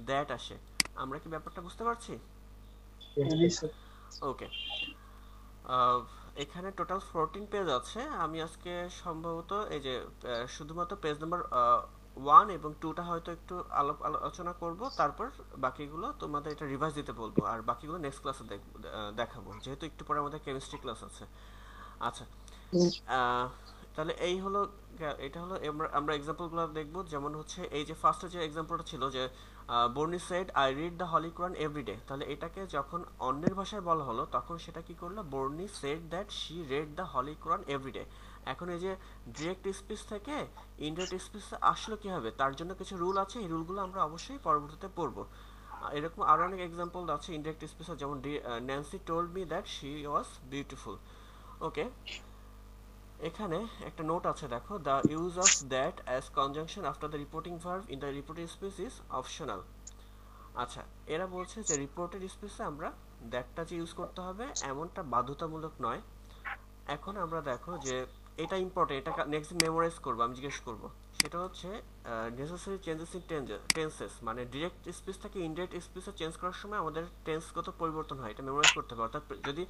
that আসে। আমরা কি ব্যাপারটা বুঝতে পারছি? ওকে, এখানে টোটাল 14 পেজ আছে। আমি আজকে সম্ভবত এই যে শুধুমাত্র পেজ নাম্বার 1 এবং 2 টা হয়তো একটু আলোচনা করব, তারপর বাকিগুলো তোমাদের এটা রিভাইজ দিতে বলবো, আর বাকিগুলো নেক্সট ক্লাসে দেখাবো, যেহেতু একটু পরে আমাদের কেমিস্ট্রি ক্লাস আছে। আচ্ছা, তাহলে এই হলো, এটা হলো আমরা এক্সাম্পলগুলো দেখব। যেমন হচ্ছে এই যে ফার্স্টে যে এক্সাম্পলটা ছিল যে Bernie said I read the holy Quran everyday, তাহলে এটাকে যখন অন্যের ভাষায় বলা হলো তখন সেটা কি করলো, Bernie said that she read the holy Quran everyday. এখন এই যে ডিরেক্ট স্পিচ থেকে ইনডাইরেক্ট স্পিচ আসলে কি হবে, তার জন্য কিছু রুল আছে, এই রুলগুলো আমরা অবশ্যই পরবর্তীতে পড়ব। এরকম আরো অনেক এক্সাম্পল আছে ইনডাইরেক্ট স্পিচ, যেমন Nancy told me that she was beautiful. Okay, এখানে একটা নোট আছে, দেখো, the use of that as conjunction after the reporting verb in the reported speech is optional. আচ্ছা, এরা বলছে যে রিপোর্টেড স্পিচে আমরা দ্যাটটা যে ইউজ করতে হবে এমনটা বাধ্যতামূলক নয়। এখন আমরা দেখো যে এটা ইম্পর্টেন্ট, এটা নেক্সট মেমোরাইজ করবো, আমি জিজ্ঞেস করবো, সেটা হচ্ছে নেসেসারি চেঞ্জেস ইন টেন্সেস। মানে ডিরেক্ট স্পিচ থেকে ইনডাইরেক্ট স্পিচে চেঞ্জ করার সময় আমাদের টেন্সগত পরিবর্তন হয়, এটা মেমোরাইজ করতে হবে। অর্থাৎ যদি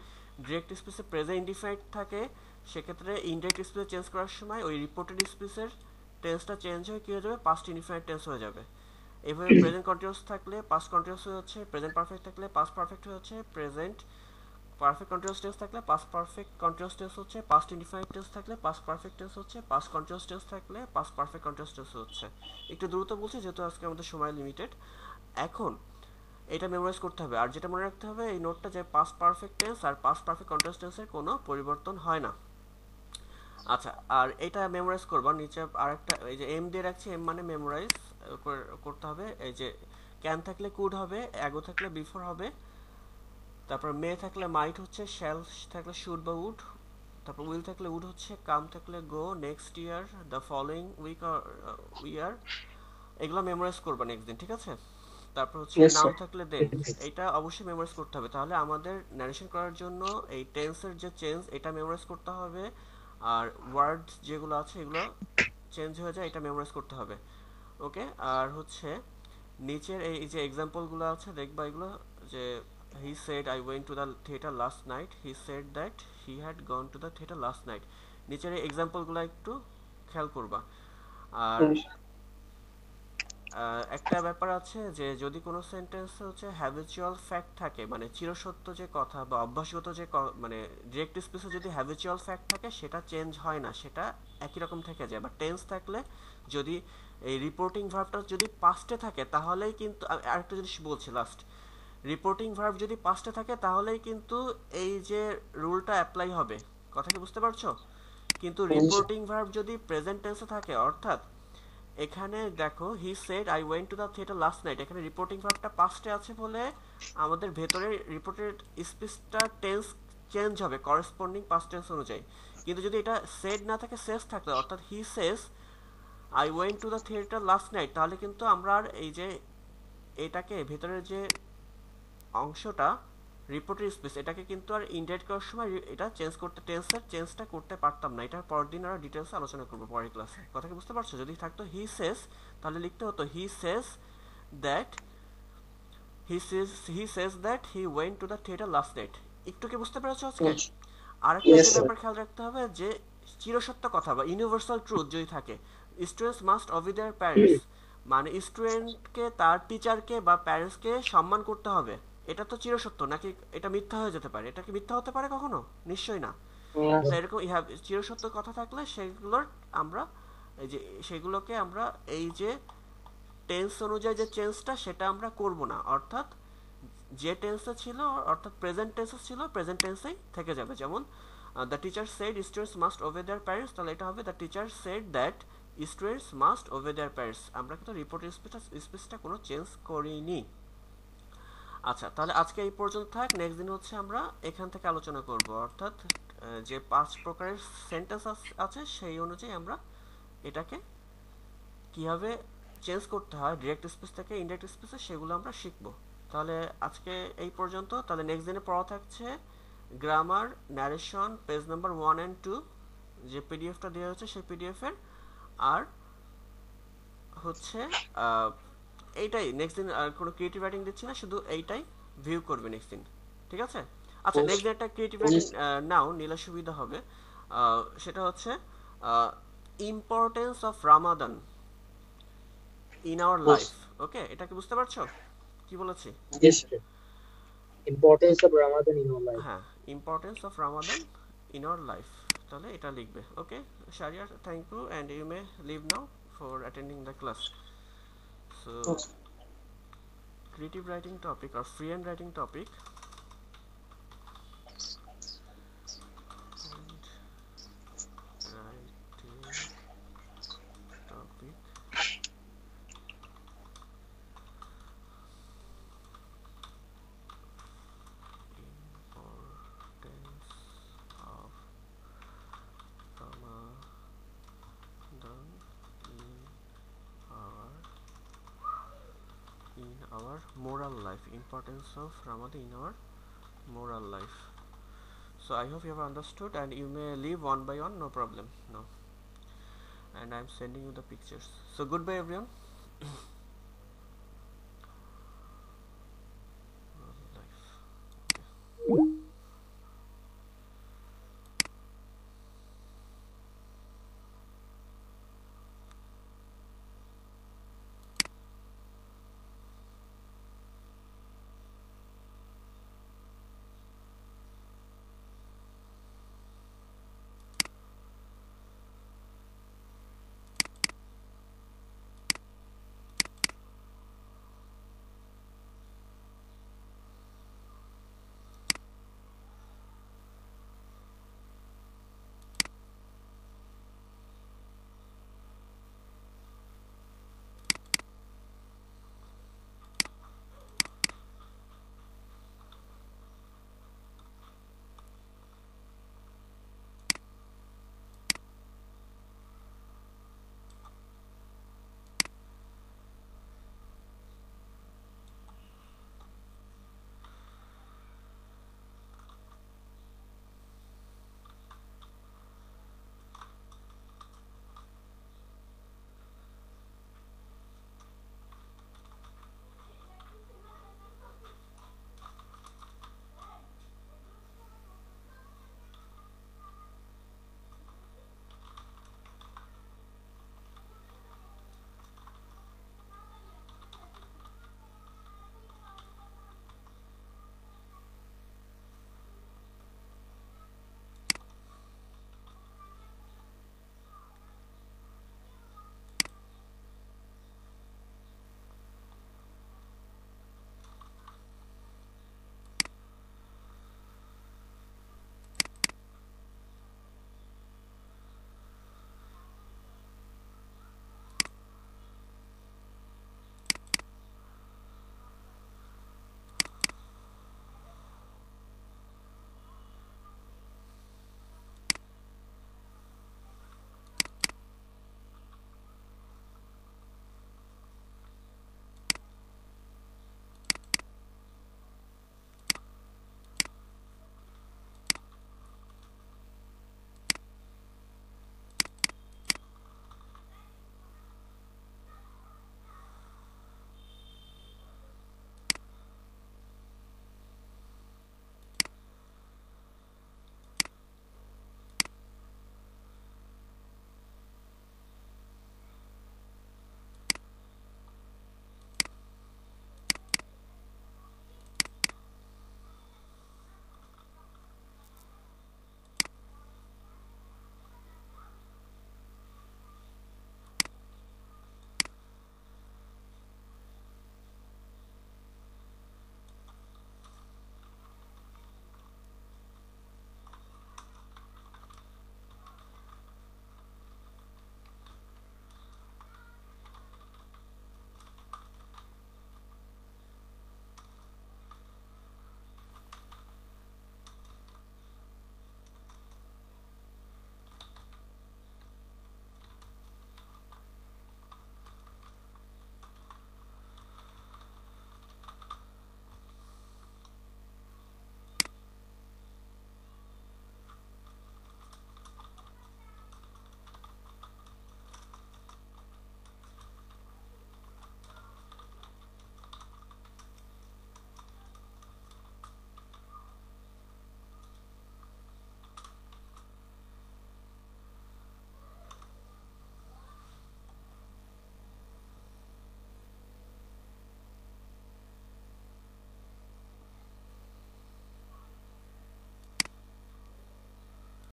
ডিরেক্ট স্পিচে প্রেজেন্ট ইন্ডিফাইন্ড থাকে সেক্ষেত্রে ইনডাইরেক্ট স্পিচে চেঞ্জ করার সময় ওই রিপোর্টেড স্পিচের টেন্সটা চেঞ্জ হয়ে কী হয়ে যাবে, পাস্ট ইন্ডিফাইন্ড টেন্স হয়ে যাবে। এভাবে প্রেজেন্ট কন্টিনিউয়াস থাকলে পাস্ট কন্টিনিউয়াস হয়ে যাচ্ছে, প্রেজেন্ট পারফেক্ট থাকলে পাস্ট পারফেক্ট হয়ে যাচ্ছে, প্রেজেন্ট পারফেক্ট কন্টিনিউয়াস টেন্স থাকলে পাস্ট পারফেক্ট কন্টিনিউয়াস টেন্স হচ্ছে, পাস্ট ইনডিফাইনাইট টেন্স থাকলে পাস্ট পারফেক্ট টেন্স হচ্ছে, পাস্ট কন্টিনিউয়াস টেন্স থাকলে পাস্ট পারফেক্ট কন্টিনিউয়াস টেন্স হচ্ছে। একটু দ্রুত বলছি যেহেতু আজকে আমাদের সময় লিমিটেড। এখন এটা মেমোরাইজ করতে হবে। আর যেটা মনে রাখতে হবে এই নোটটা যে পাস্ট পারফেক্ট টেন্স আর পাস্ট পারফেক্ট কন্টিনিউয়াস টেন্সের কোনো পরিবর্তন হয় না। আচ্ছা, আর এটা মেমোরাইজ করবা। নিচে আর একটা এই যে এম দিয়ে রাখছি, এম মানে মেমোরাইজ করতে হবে। এই যে ক্যান থাকলে কুড হবে, অ্যাগো থাকলে বিফোর হবে, তারপর মে থাকলে মাইট হচ্ছে, শ্যাল থাকলে শুড বা উড, তারপর উইল থাকলে উড হচ্ছে, কাম থাকলে go, next year, the following week year. এগুলো মেমোরাইজ করবা নেক্সট দিন, ঠিক আছে? তারপর হচ্ছে নাও থাকলে দেন, এটা অবশ্যই মেমোরাইজ করতে হবে। তাহলে আমাদের ন্যারেশন করার জন্য এই টেন্সের যে চেঞ্জ এটা মেমোরাইজ করতে হবে, আর ওয়ার্ড যেগুলো আছে এগুলো চেঞ্জ হয়ে যায় এটা মেমোরাইজ করতে হবে। ওকে, আর হচ্ছে নিচের এই যে এক্সাম্পলগুলো আছে দেখবা এগুলো, যে he said I went to the theater last night, he said that he had gone to the theater last night, নিচের এই এক্সাম্পলগুলো একটু খেয়াল করবা। আর একটা ব্যাপার আছে যে যদি কোনো সেন্টেন্সে হচ্ছে হ্যাবিচুয়াল ফ্যাক্ট থাকে, মানে চিরসত্য যে কথা বা অভ্যাসগত যে মানে ডিরেক্ট স্পিচে যদি হ্যাবিচুয়াল ফ্যাক্ট থাকে সেটা চেঞ্জ হয় না, সেটা একই রকম থেকে যায়। বা টেন্স থাকলে যদি এই রিপোর্টিং ভার্বটা যদি পাস্টে থাকে তাহলেই কিন্তু, আরেকটা জিনিস বলছি লাস্ট, রিপোর্টিং ভার্ব যদি পাস্টে থাকে তাহলেই কিন্তু এই যে রুলটা অ্যাপ্লাই হবে, কথা কি বুঝতে পারছো? কিন্তু রিপোর্টিং ভার্ব যদি প্রেজেন্ট টেন্সে থাকে, অর্থাৎ এখানে দেখো he said I went to the theatre last night, এখানে রিপোর্টিং ভার্বটা পাস্টে আছে বলে আমাদের ভেতরে রিপোর্টেড স্পিচটা টেন্স চেঞ্জ হবে করেসপন্ডিং পাস্ট টেন্স অনুযায়ী। কিন্তু যদি এটা সেড না থাকে, সেস থাকলে, অর্থাৎ he says I went to the theatre last night, তাহলে কিন্তু আমরা আর এই যে এটাকে ভেতরের যে অংশটা রিপোর্টেড স্পিচ এটাকে কিন্তু আর ইনডেট করার সময় এটা চেঞ্জ করতে, টেন্সের চেঞ্জটা করতে পারতাম না। এটা পরের দিন আর ডিটেইলস আলোচনা করব পরের ক্লাসে, কথা কি বুঝতে পারছো? যদি থাকতো হি সেস তাহলে লিখতে হতো he says that he went to the theatre last night. একটু কি বুঝতে পেরেছো আজকে? আরেকটা ব্যাপার খেয়াল রাখতে হবে যে চিরসত্য কথা বা ইউনিভার্সাল ট্রুথ যদি থাকে, students must Abhi their parents, মানে স্টুডেন্টকে তার টিচারকে বা প্যারেন্টসকে সম্মান করতে হবে। এটা তো চিরসত্য নাকি এটা মিথ্যা হয়ে যেতে পারে? এটা কি মিথ্যা হতে পারে কখনো? নিশ্চয়ই না। এরকম চিরসত্য কথা থাকলে সেগুলোর আমরা এই যে সেগুলোকে আমরা এই যে টেন্স অনুযায়ী যে চেঞ্জটা সেটা আমরা করব না, অর্থাৎ যে টেন্সে ছিল অর্থাৎ প্রেজেন্ট টেন্সে ছিল প্রেজেন্ট টেন্সেই থেকে যাবে। যেমন the teacher said students must obey their parents, তাহলে এটা হবে the teacher said that students must obey their parents. আমরা কিন্তু রিপোর্ট স্পিচটা কোনো চেঞ্জ করিনি। আচ্ছা, তাহলে আজকে এই পর্যন্ত থাক। নেক্সট দিন হচ্ছে আমরা এখান থেকে আলোচনা করব, অর্থাৎ যে 5 প্রকারের সেন্টেন্স আছে সেই অনুযায়ী আমরা এটাকে কিভাবে চেঞ্জ করতে হয় ডাইরেক্ট স্পিচ থেকে ইনডাইরেক্ট স্পিচে, সেগুলো আমরা শিখব। তাহলে আজকে এই পর্যন্ত। তাহলে নেক্সট দিনে পড়া থাকছে grammar, narration, page number 1 and 2 যে পিডিএফটা দেওয়া হচ্ছে সেই পিডিএফের, আর হচ্ছে এইটাই। নেক্সট দিন আর কোনো ক্রিয়েটিভ রাইটিং দিচ্ছি না, শুধু এইটাই ভিউ করবে নেক্সট দিন, ঠিক আছে? আচ্ছা, নেক্সট দিন একটা ক্রিয়েটিভ রাইটিং নাও নিলে সুবিধা হবে। সেটা হচ্ছে importance of Ramadan in our life. Okay, এটা কি বুঝতে পারছো কি বলেছি? Importance of Ramadan in our life. হ্যাঁ, importance of Ramadan in our life, তাহলে এটা লিখবে। Okay Shahriar, thank you and you may leave now for attending the class. So, creative writing topic or free and writing topic importance of Ramadan in our moral life. So I hope you have understood and you may leave one by one, no problem. No, and I am sending you the pictures. So goodbye everyone.